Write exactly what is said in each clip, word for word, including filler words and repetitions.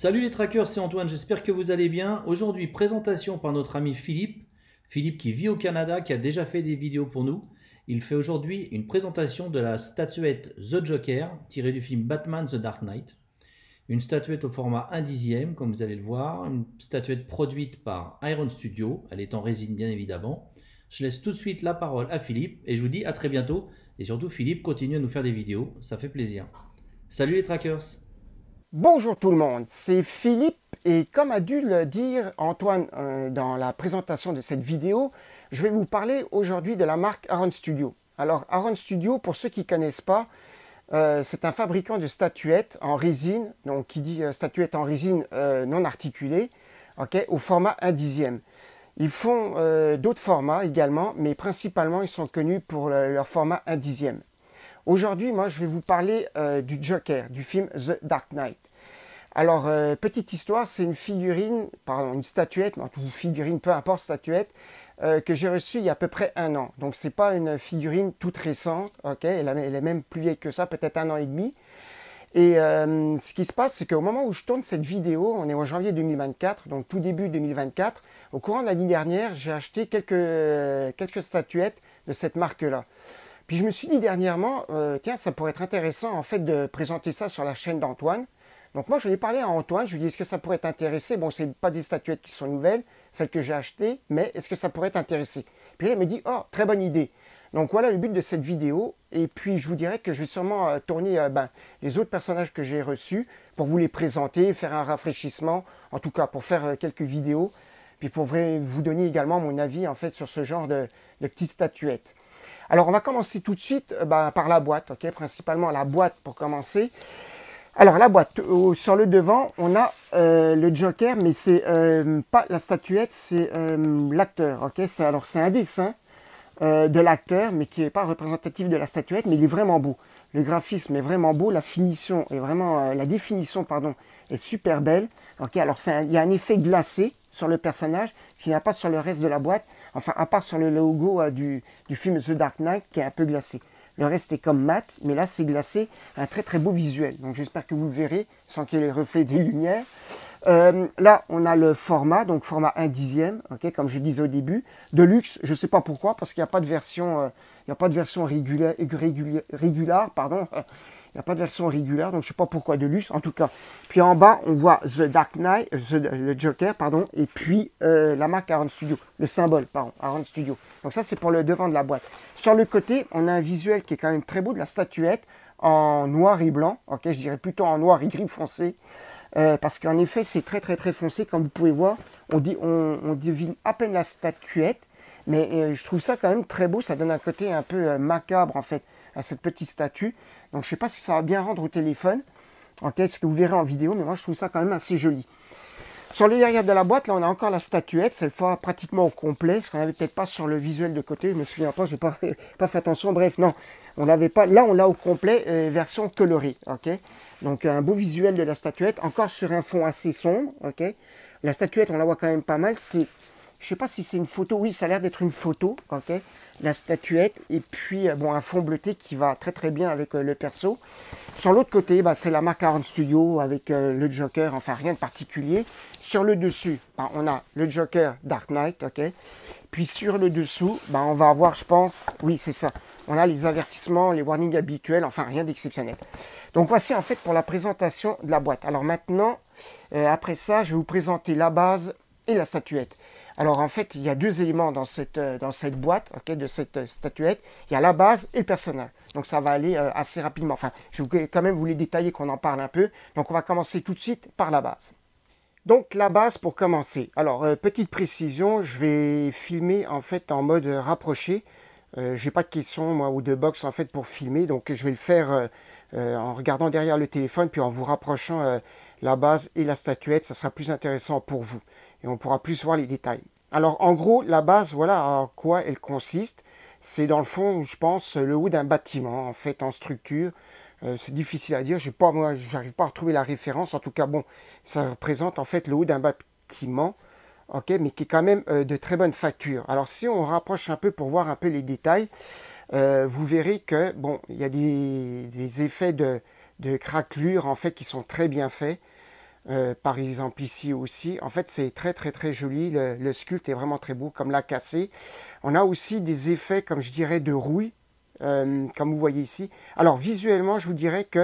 Salut les trackers, c'est Antoine, j'espère que vous allez bien. Aujourd'hui, présentation par notre ami Philippe. Philippe qui vit au Canada, qui a déjà fait des vidéos pour nous. Il fait aujourd'hui une présentation de la statuette The Joker, tirée du film Batman: The Dark Knight. Une statuette au format un dixième, comme vous allez le voir. Une statuette produite par Iron Studios. Elle est en résine, bien évidemment. Je laisse tout de suite la parole à Philippe et je vous dis à très bientôt. Et surtout, Philippe, continue à nous faire des vidéos, ça fait plaisir. Salut les trackers! Bonjour tout le monde, c'est Philippe et comme a dû le dire Antoine euh, dans la présentation de cette vidéo, je vais vous parler aujourd'hui de la marque Iron Studios. Alors Iron Studios, pour ceux qui ne connaissent pas, euh, c'est un fabricant de statuettes en résine, donc qui dit euh, statuettes en résine euh, non articulée, okay, au format un dixième. Ils font euh, d'autres formats également, mais principalement ils sont connus pour le, leur format un dixième. Aujourd'hui, moi, je vais vous parler euh, du Joker, du film The Dark Knight. Alors, euh, petite histoire, c'est une figurine, pardon, une statuette, non, une figurine, peu importe, statuette, euh, que j'ai reçue il y a à peu près un an. Donc, c'est pas une figurine toute récente, ok, elle, elle est même plus vieille que ça, peut-être un an et demi. Et euh, ce qui se passe, c'est qu'au moment où je tourne cette vidéo, on est en janvier deux mille vingt-quatre, donc tout début deux mille vingt-quatre, au courant de l'année dernière, j'ai acheté quelques, euh, quelques statuettes de cette marque-là. Puis je me suis dit dernièrement, euh, tiens, ça pourrait être intéressant en fait de présenter ça sur la chaîne d'Antoine. Donc moi, je l'ai parlé à Antoine, je lui ai dit, est-ce que ça pourrait t'intéresser? Bon, ce n'est pas des statuettes qui sont nouvelles, celles que j'ai achetées, mais est-ce que ça pourrait t'intéresser? Puis elle me dit, oh, très bonne idée. Donc voilà le but de cette vidéo. Et puis je vous dirais que je vais sûrement euh, tourner euh, ben, les autres personnages que j'ai reçus pour vous les présenter, faire un rafraîchissement, en tout cas pour faire euh, quelques vidéos. Puis pour vous donner également mon avis en fait sur ce genre de, de petites statuettes. Alors, on va commencer tout de suite ben, par la boîte, ok, principalement la boîte pour commencer. Alors, la boîte, au, sur le devant, on a euh, le Joker, mais c'est euh, pas la statuette, c'est euh, l'acteur, ok. Alors, c'est un dessin euh, de l'acteur, mais qui n'est pas représentatif de la statuette, mais il est vraiment beau. Le graphisme est vraiment beau, la finition est vraiment, euh, la définition, pardon, est super belle, ok. Alors, il y a un effet glacé sur le personnage, ce qu'il n'y a pas sur le reste de la boîte. Enfin, à part sur le logo euh, du, du film The Dark Knight, qui est un peu glacé. Le reste est comme mat, mais là, c'est glacé. Un très, très beau visuel. Donc, j'espère que vous le verrez, sans qu'il y ait les reflets des lumières. Euh, là, on a le format, donc format un dixième, okay, comme je disais au début. De luxe, je ne sais pas pourquoi, parce qu'il n'y a pas de version, euh, il n'y a pas de version régula, régula, régula, pardon. Il n'y a pas de version régulière, donc je ne sais pas pourquoi de luxe, en tout cas. Puis en bas, on voit The Dark Knight, The, le Joker, pardon, et puis euh, la marque Iron Studios, le symbole, pardon, Iron Studios. Donc ça, c'est pour le devant de la boîte. Sur le côté, on a un visuel qui est quand même très beau de la statuette en noir et blanc. Ok, je dirais plutôt en noir et gris foncé, euh, parce qu'en effet, c'est très, très, très foncé. Comme vous pouvez voir, on, dit, on, on devine à peine la statuette, mais euh, je trouve ça quand même très beau. Ça donne un côté un peu euh, macabre, en fait, à cette petite statue. Donc, je ne sais pas si ça va bien rendre au téléphone. Ok, ce que vous verrez en vidéo, mais moi, je trouve ça quand même assez joli. Sur le derrière de la boîte, là, on a encore la statuette. Cette fois, pratiquement au complet. Ce qu'on n'avait peut-être pas sur le visuel de côté. Je ne me souviens pas, je n'ai pas, pas fait attention. Bref, non, on l'avait pas. Là, on l'a au complet, euh, version colorée. Ok, donc, un beau visuel de la statuette. Encore sur un fond assez sombre. Ok, la statuette, on la voit quand même pas mal. C'est... Je ne sais pas si c'est une photo. Oui, ça a l'air d'être une photo. Ok, la statuette. Et puis, bon, un fond bleuté qui va très, très bien avec euh, le perso. Sur l'autre côté, bah, c'est la marque Iron Studios avec euh, le Joker. Enfin, rien de particulier. Sur le dessus, bah, on a le Joker Dark Knight. Ok. Puis, sur le dessous, bah, on va avoir, je pense... Oui, c'est ça. On a les avertissements, les warnings habituels. Enfin, rien d'exceptionnel. Donc, voici, en fait, pour la présentation de la boîte. Alors, maintenant, euh, après ça, je vais vous présenter la base et la statuette. Alors, en fait, il y a deux éléments dans cette, dans cette boîte, okay, de cette statuette. Il y a la base et le personnage. Donc, ça va aller euh, assez rapidement. Enfin, je vais quand même vous les détailler, qu'on en parle un peu. Donc, on va commencer tout de suite par la base. Donc, la base pour commencer. Alors, euh, petite précision, je vais filmer en fait en mode rapproché. Euh, je n'ai pas de caisson, moi, ou de box en fait pour filmer. Donc, je vais le faire euh, euh, en regardant derrière le téléphone, puis en vous rapprochant euh, la base et la statuette. Ça sera plus intéressant pour vous. Et on pourra plus voir les détails. Alors, en gros, la base, voilà à quoi elle consiste. C'est dans le fond, je pense, le haut d'un bâtiment, en fait, en structure. Euh, c'est difficile à dire. J'ai pas, moi, j'arrive pas à retrouver la référence. En tout cas, bon, ça représente, en fait, le haut d'un bâtiment, ok, mais qui est quand même euh, de très bonne facture. Alors, si on rapproche un peu pour voir un peu les détails, euh, vous verrez que, bon, il y a des, des effets de, de craquelure, en fait, qui sont très bien faits. Euh, par exemple ici aussi, en fait c'est très très très joli, le, le sculpte est vraiment très beau comme l'a cassé. On a aussi des effets comme je dirais de rouille, euh, comme vous voyez ici. Alors visuellement je vous dirais que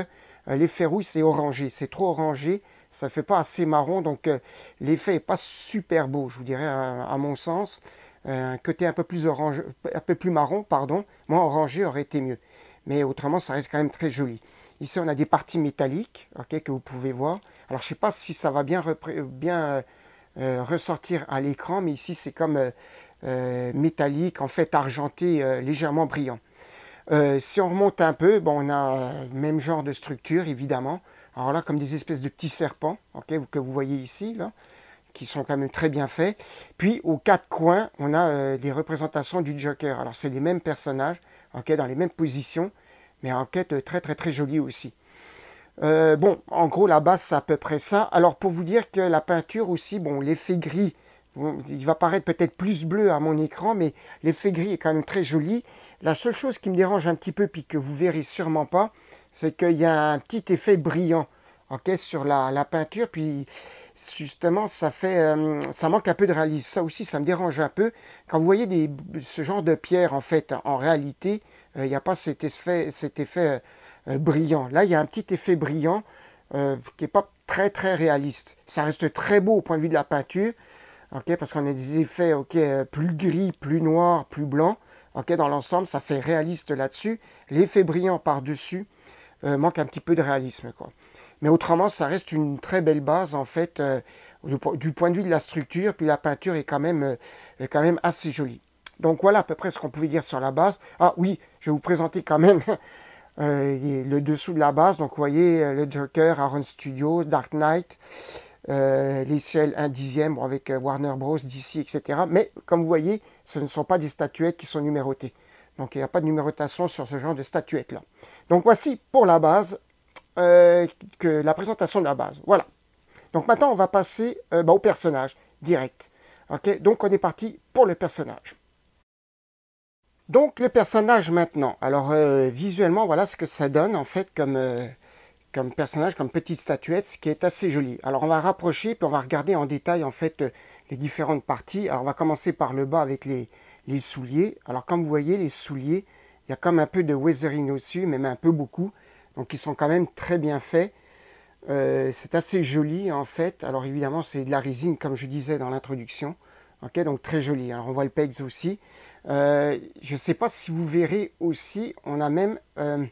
euh, l'effet rouille c'est orangé, c'est trop orangé, ça ne fait pas assez marron, donc euh, l'effet n'est pas super beau je vous dirais à, à mon sens. Euh, un côté un peu plus orange, un peu plus marron, pardon, moins orangé aurait été mieux. Mais autrement ça reste quand même très joli. Ici, on a des parties métalliques, okay, que vous pouvez voir. Alors, je ne sais pas si ça va bien, bien euh, ressortir à l'écran, mais ici, c'est comme euh, euh, métallique, en fait, argenté, euh, légèrement brillant. Euh, si on remonte un peu, bon, on a le même genre de structure, évidemment. Alors là, comme des espèces de petits serpents, okay, que vous voyez ici, là, qui sont quand même très bien faits. Puis, aux quatre coins, on a euh, des représentations du Joker. Alors, c'est les mêmes personnages, okay, dans les mêmes positions. Mais enquête très très très jolie aussi. Euh, bon, en gros, la base, c'est à peu près ça. Alors, pour vous dire que la peinture aussi, bon, l'effet gris, bon, il va paraître peut-être plus bleu à mon écran, mais l'effet gris est quand même très joli. La seule chose qui me dérange un petit peu, puis que vous verrez sûrement pas, c'est qu'il y a un petit effet brillant, ok, sur la, la peinture. Puis, justement, ça fait, euh, ça manque un peu de réalisme. Ça aussi, ça me dérange un peu. Quand vous voyez des, ce genre de pierre, en fait, en réalité... il euh, n'y a pas cet effet, cet effet euh, brillant. Là, il y a un petit effet brillant euh, qui n'est pas très, très réaliste. Ça reste très beau au point de vue de la peinture, okay, parce qu'on a des effets okay, plus gris, plus noir, plus blanc. Okay, dans l'ensemble, ça fait réaliste là-dessus. L'effet brillant par-dessus euh, manque un petit peu de réalisme, quoi. Mais autrement, ça reste une très belle base, en fait, euh, du, du point de vue de la structure. Puis la peinture est quand même, euh, est quand même assez jolie. Donc voilà à peu près ce qu'on pouvait dire sur la base. Ah oui, je vais vous présenter quand même euh, le dessous de la base. Donc vous voyez le Joker, Iron Studios, Dark Knight, euh, les ciels un dixième bon, avec Warner Bros, D C, et cetera. Mais comme vous voyez, ce ne sont pas des statuettes qui sont numérotées. Donc il n'y a pas de numérotation sur ce genre de statuettes-là. Donc voici pour la base, euh, que, la présentation de la base. Voilà. Donc maintenant on va passer euh, bah, au personnage direct. Okay, donc on est parti pour le personnage. Donc le personnage maintenant, alors euh, visuellement voilà ce que ça donne en fait comme, euh, comme personnage, comme petite statuette, ce qui est assez joli. Alors on va rapprocher puis on va regarder en détail en fait euh, les différentes parties. Alors on va commencer par le bas avec les, les souliers. Alors comme vous voyez les souliers, il y a comme un peu de weathering au-dessus, même un peu beaucoup. Donc ils sont quand même très bien faits. Euh, c'est assez joli en fait. Alors évidemment c'est de la résine comme je disais dans l'introduction. Ok, donc très joli. Alors on voit le pegs aussi. Euh, je ne sais pas si vous verrez aussi, on a même euh,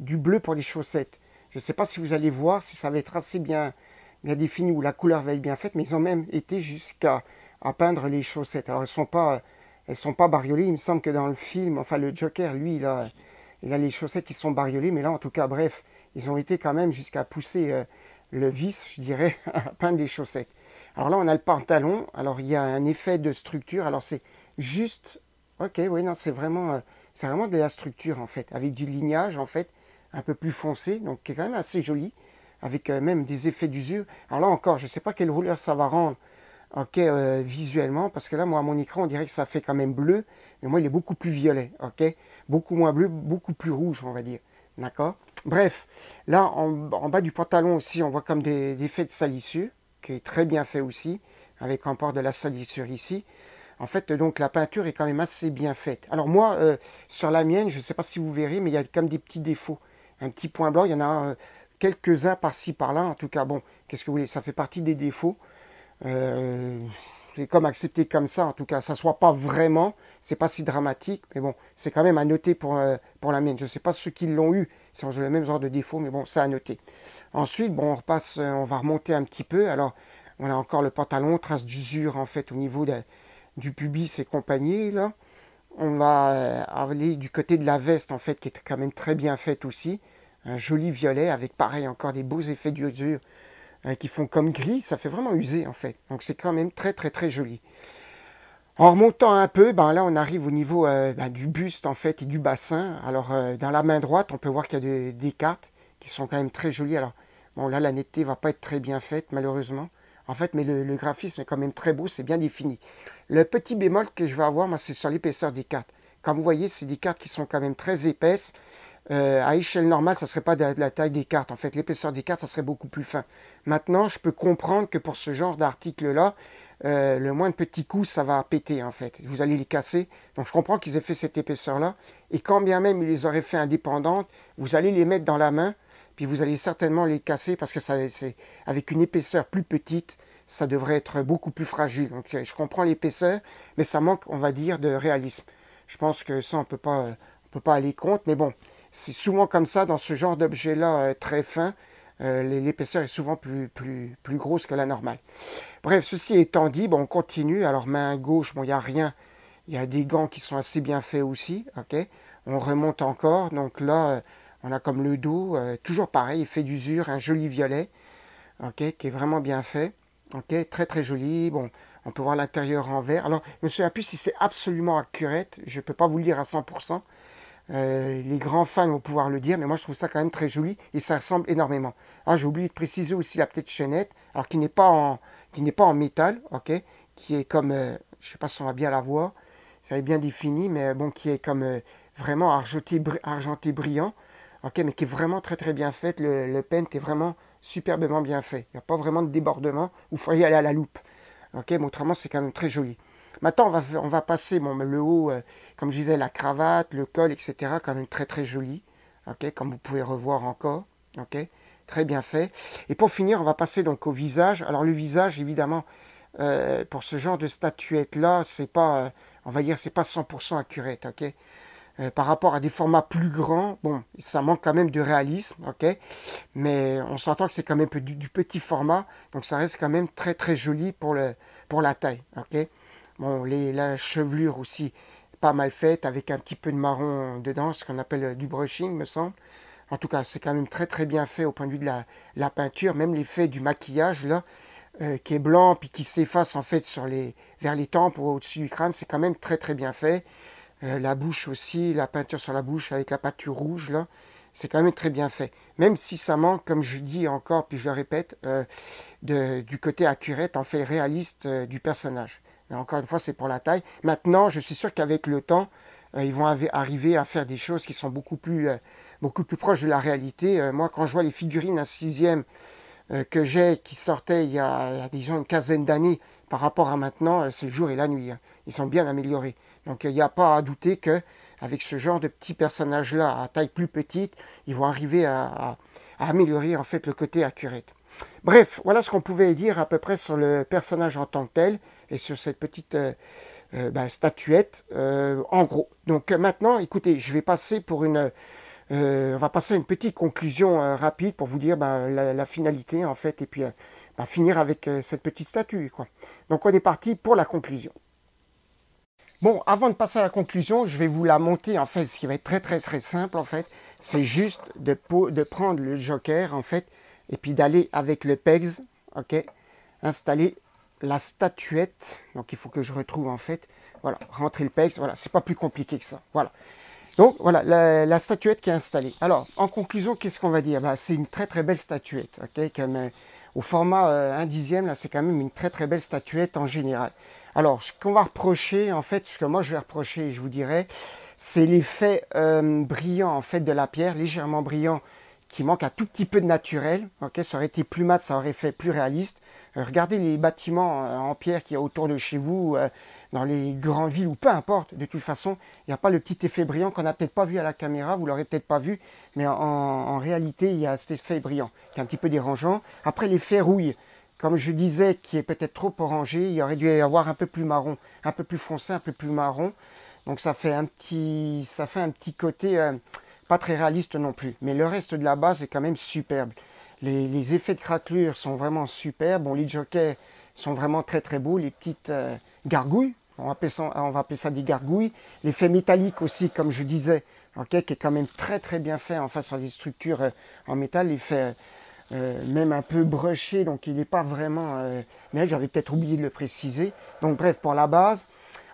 du bleu pour les chaussettes. Je ne sais pas si vous allez voir si ça va être assez bien, bien défini ou la couleur va être bien faite, mais ils ont même été jusqu'à à peindre les chaussettes. Alors elles ne sont pas, elles sont pas bariolées. Il me semble que dans le film, enfin le Joker, lui, il a, il a les chaussettes qui sont bariolées, mais là en tout cas, bref, ils ont été quand même jusqu'à pousser euh, le vice, je dirais, à peindre les chaussettes. Alors là, on a le pantalon. Alors il y a un effet de structure. Alors c'est juste... Ok, oui, non, c'est vraiment, euh, c'est vraiment de la structure, en fait, avec du lignage, en fait, un peu plus foncé, donc qui est quand même assez joli, avec euh, même des effets d'usure. Alors là encore, je ne sais pas quel rouleur ça va rendre, ok, euh, visuellement, parce que là, moi, à mon écran, on dirait que ça fait quand même bleu, mais moi, il est beaucoup plus violet, ok, beaucoup moins bleu, beaucoup plus rouge, on va dire, d'accord. Bref, là, en, en bas du pantalon aussi, on voit comme des, des effets de salissure, qui est très bien fait aussi, avec encore de la salissure ici. En fait, donc, la peinture est quand même assez bien faite. Alors moi, euh, sur la mienne, je ne sais pas si vous verrez, mais il y a comme des petits défauts. Un petit point blanc, il y en a euh, quelques-uns par-ci, par-là. En tout cas, bon, qu'est-ce que vous voulez, ça fait partie des défauts. Euh, j'ai comme accepté comme ça, en tout cas. Ça ne soit pas vraiment, c'est pas si dramatique. Mais bon, c'est quand même à noter pour, euh, pour la mienne. Je ne sais pas ceux qui l'ont eu, si on a le même genre de défaut, mais bon, c'est à noter. Ensuite, bon, on repasse, euh, on va remonter un petit peu. Alors, on a encore le pantalon, trace d'usure, en fait, au niveau de... du pubis et compagnie, là. On va aller du côté de la veste, en fait, qui est quand même très bien faite aussi. Un joli violet avec, pareil, encore des beaux effets d'usure hein, qui font comme gris. Ça fait vraiment usé, en fait. Donc, c'est quand même très, très, très joli. En remontant un peu, ben là, on arrive au niveau euh, ben, du buste, en fait, et du bassin. Alors, euh, dans la main droite, on peut voir qu'il y a de, des cartes qui sont quand même très jolies. Alors, bon, là, la netteté ne va pas être très bien faite, malheureusement. En fait, mais le, le graphisme est quand même très beau, c'est bien défini. Le petit bémol que je vais avoir, moi, c'est sur l'épaisseur des cartes. Comme vous voyez, c'est des cartes qui sont quand même très épaisses. Euh, à échelle normale, ça ne serait pas de la taille des cartes. En fait, l'épaisseur des cartes, ça serait beaucoup plus fin. Maintenant, je peux comprendre que pour ce genre d'article-là, euh, le moindre petit coup, ça va péter, en fait. Vous allez les casser. Donc, je comprends qu'ils aient fait cette épaisseur-là. Et quand bien même ils les auraient fait indépendantes, vous allez les mettre dans la main, puis vous allez certainement les casser parce que ça, c'est avec une épaisseur plus petite, ça devrait être beaucoup plus fragile. Donc, je comprends l'épaisseur, mais ça manque, on va dire, de réalisme. Je pense que ça, on peut pas, on peut pas aller contre, mais bon. C'est souvent comme ça, dans ce genre d'objet-là très fin, euh, l'épaisseur est souvent plus, plus, plus grosse que la normale. Bref, ceci étant dit, bon, on continue. Alors, main gauche, bon, il n'y a rien. Il y a des gants qui sont assez bien faits aussi. Okay. On remonte encore. Donc là, on a comme le dos, euh, toujours pareil, effet d'usure, un joli violet, okay, qui est vraiment bien fait. Okay. Très, très joli. Bon, on peut voir l'intérieur en vert. Alors, je me souviens plus si c'est absolument accurate. Je ne peux pas vous le dire à cent pour cent. Euh, les grands fans vont pouvoir le dire, mais moi je trouve ça quand même très joli et ça ressemble énormément. Ah, j'ai oublié de préciser aussi la petite chaînette, alors qui n'est pas en qui n'est pas en métal, ok, qui est comme, euh, je sais pas si on va bien la voir, ça est bien défini, mais bon, qui est comme euh, vraiment argenté, br argenté brillant, ok, mais qui est vraiment très très bien faite. Le, le paint est vraiment superbement bien fait. Il n'y a pas vraiment de débordement où il faut y aller à la loupe, ok, mais autrement c'est quand même très joli. Maintenant, on va, on va passer bon, le haut, euh, comme je disais, la cravate, le col, et cetera. Quand même très, très joli. Okay, comme vous pouvez revoir encore. Okay, très bien fait. Et pour finir, on va passer donc au visage. Alors, le visage, évidemment, euh, pour ce genre de statuette-là, c'est pas, euh, on va dire, c'est pas cent pour cent accurate. Okay, euh, par rapport à des formats plus grands, bon, ça manque quand même de réalisme. Okay, mais on s'entend que c'est quand même du, du petit format. Donc, ça reste quand même très, très joli pour, le, pour la taille. Okay. Bon, les, la chevelure aussi, pas mal faite, avec un petit peu de marron dedans, ce qu'on appelle du brushing, me semble. En tout cas, c'est quand même très très bien fait au point de vue de la, la peinture, même l'effet du maquillage, là, euh, qui est blanc, puis qui s'efface en fait sur les, vers les tempes ou au-dessus du crâne, c'est quand même très très bien fait. Euh, la bouche aussi, la peinture sur la bouche avec la peinture rouge, là, c'est quand même très bien fait. Même si ça manque, comme je dis encore, puis je le répète, euh, de, du côté accurate, en fait réaliste euh, du personnage. Encore une fois, c'est pour la taille. Maintenant, je suis sûr qu'avec le temps, euh, ils vont arriver à faire des choses qui sont beaucoup plus, euh, beaucoup plus proches de la réalité. Euh, moi, quand je vois les figurines à sixième euh, que j'ai, qui sortaient il y a, disons, une quinzaine d'années par rapport à maintenant, euh, c'est le jour et la nuit. Hein. Ils sont bien améliorés. Donc, il euh, n'y a pas à douter qu'avec ce genre de petits personnages-là, à taille plus petite, ils vont arriver à, à, à améliorer, en fait, le côté accurate. Bref, voilà ce qu'on pouvait dire à peu près sur le personnage en tant que tel et sur cette petite euh, euh, bah, statuette euh, en gros. Donc euh, maintenant, écoutez, je vais passer pour une, euh, on va passer à une petite conclusion euh, rapide pour vous dire bah, la, la finalité en fait et puis euh, bah, finir avec euh, cette petite statue, quoi. Donc on est parti pour la conclusion. Bon, avant de passer à la conclusion, je vais vous la monter en fait, ce qui va être très très très simple en fait, c'est juste de, de prendre le Joker en fait. Et puis d'aller avec le pegs, ok, installer la statuette. Donc il faut que je retrouve en fait, voilà, rentrer le pegs, voilà, c'est pas plus compliqué que ça, voilà. Donc voilà, la, la statuette qui est installée. Alors, en conclusion, qu'est-ce qu'on va dire? Bah, c'est une très très belle statuette, ok, comme, euh, au format euh, un dixième, là, c'est quand même une très très belle statuette en général. Alors, ce qu'on va reprocher, en fait, ce que moi je vais reprocher, je vous dirais, c'est l'effet euh, brillant, en fait, de la pierre, légèrement brillant, qui manque un tout petit peu de naturel, okay, ça aurait été plus mat, ça aurait fait plus réaliste. Euh, regardez les bâtiments euh, en pierre qu'il y a autour de chez vous, euh, dans les grandes villes, ou peu importe, de toute façon, il n'y a pas le petit effet brillant qu'on n'a peut-être pas vu à la caméra, vous l'aurez peut-être pas vu, mais en, en réalité, il y a cet effet brillant, qui est un petit peu dérangeant. Après, l'effet rouille, comme je disais, qui est peut-être trop orangé, il aurait dû y avoir un peu plus marron, un peu plus foncé, un peu plus marron, donc ça fait un petit, ça fait un petit côté... Euh, pas très réaliste non plus, mais le reste de la base est quand même superbe. Les, les effets de craquelure sont vraiment superbes. Bon, les jokers sont vraiment très très beaux. Les petites euh, gargouilles, on va, appeler ça, on va appeler ça des gargouilles. L'effet métallique aussi, comme je disais, okay, qui est quand même très très bien fait en face sur les structures euh, en métal. L'effet euh, même un peu brushé, donc il n'est pas vraiment... Euh, mais j'avais peut-être oublié de le préciser. Donc bref, pour la base...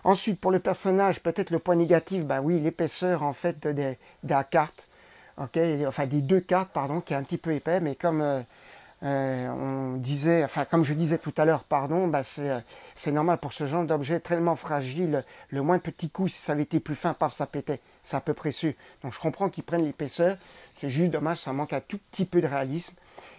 Ensuite, pour le personnage, peut-être le point négatif, ben oui, l'épaisseur en fait de, de, de la carte, okay, enfin des deux cartes, pardon, qui est un petit peu épais, mais comme euh, Euh, on disait, enfin comme je disais tout à l'heure, pardon, bah c'est normal pour ce genre d'objet tellement fragile, le moins petit coup, si ça avait été plus fin, paf, ça pétait, c'est à peu près sûr. Donc je comprends qu'ils prennent l'épaisseur, c'est juste dommage, ça manque un tout petit peu de réalisme.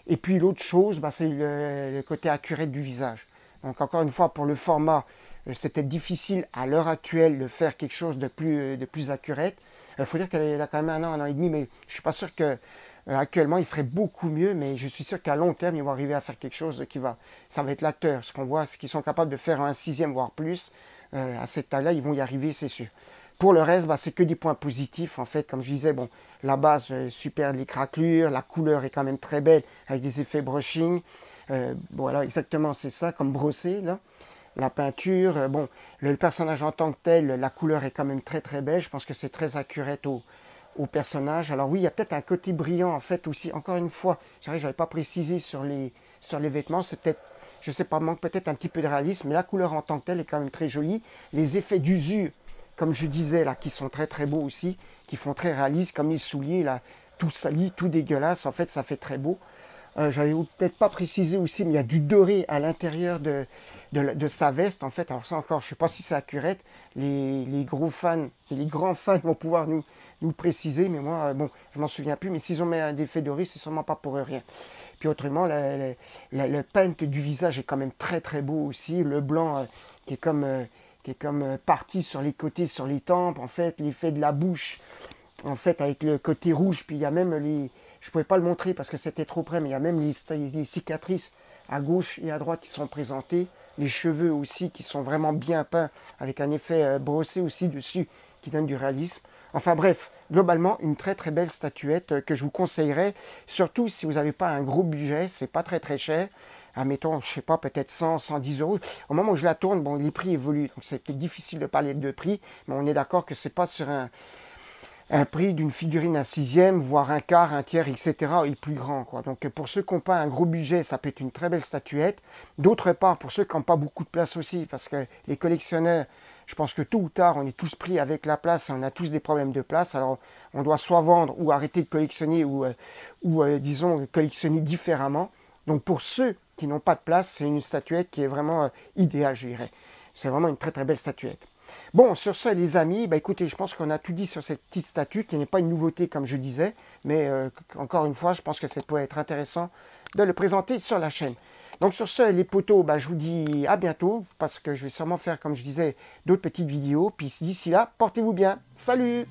Et puis l'autre chose, bah, c'est le, le côté accurate du visage. Donc encore une fois, pour le format, c'était difficile à l'heure actuelle de faire quelque chose de plus, de plus accurate. Il faut dire qu'elle a quand même un an, un an et demi, mais je ne suis pas sûr que... Actuellement, il ferait beaucoup mieux, mais je suis sûr qu'à long terme, ils vont arriver à faire quelque chose qui va... Ça va être l'acteur, ce qu'on voit, ce qu'ils sont capables de faire un sixième, voire plus. Euh, à cette taille-là, ils vont y arriver, c'est sûr. Pour le reste, bah, c'est que des points positifs, en fait. Comme je disais, bon, la base, euh, super, les craquelures, la couleur est quand même très belle, avec des effets brushing. Euh, voilà, exactement, c'est ça, comme brossé, là. La peinture, euh, bon, le, le personnage en tant que tel, la couleur est quand même très, très belle. Je pense que c'est très accurate au... au personnage. Alors oui, il y a peut-être un côté brillant en fait aussi, encore une fois, je n'avais pas précisé sur les, sur les vêtements, c'est peut-être, je sais pas, manque peut-être un petit peu de réalisme, mais la couleur en tant que telle est quand même très jolie. Les effets d'usure, comme je disais là, qui sont très très beaux aussi, qui font très réaliste, comme les souliers là, tout sali, tout dégueulasse, en fait ça fait très beau. Euh, j'avais peut-être pas précisé aussi, mais il y a du doré à l'intérieur de, de, de sa veste, en fait. Alors ça encore, je ne sais pas si c'est accurate, les, les gros fans, les grands fans vont pouvoir nous nous le préciser, mais moi, bon, je m'en souviens plus, mais s'ils ont mis un effet doré, c'est sûrement pas pour rien. Puis autrement, le, le, le paint du visage est quand même très très beau aussi, le blanc euh, qui est comme, euh, qui est comme euh, parti sur les côtés, sur les tempes, en fait, l'effet de la bouche, en fait, avec le côté rouge, puis il y a même les... Je pouvais pas le montrer parce que c'était trop près, mais il y a même les, les cicatrices à gauche et à droite qui sont présentées, les cheveux aussi qui sont vraiment bien peints, avec un effet euh, brossé aussi dessus, qui donne du réalisme. Enfin bref, globalement, une très très belle statuette que je vous conseillerais, surtout si vous n'avez pas un gros budget, c'est pas très très cher, admettons, je sais pas, peut-être cent, cent dix euros. Au moment où je la tourne, bon, les prix évoluent, donc c'est peut-être difficile de parler de prix, mais on est d'accord que c'est pas sur un, un prix d'une figurine à sixième, voire un quart, un tiers, et cetera, et plus grand, quoi. Donc pour ceux qui n'ont pas un gros budget, ça peut être une très belle statuette. D'autre part, pour ceux qui n'ont pas beaucoup de place aussi, parce que les collectionneurs, je pense que tôt ou tard, on est tous pris avec la place, on a tous des problèmes de place. Alors, on doit soit vendre ou arrêter de collectionner ou, euh, ou euh, disons, collectionner différemment. Donc, pour ceux qui n'ont pas de place, c'est une statuette qui est vraiment euh, idéale, je dirais. C'est vraiment une très, très belle statuette. Bon, sur ce, les amis, bah, écoutez, je pense qu'on a tout dit sur cette petite statue, qui n'est pas une nouveauté, comme je disais. Mais, euh, encore une fois, je pense que ça pourrait être intéressant de le présenter sur la chaîne. Donc sur ce, les potos, bah, je vous dis à bientôt, parce que je vais sûrement faire, comme je disais, d'autres petites vidéos. Puis d'ici là, portez-vous bien. Salut!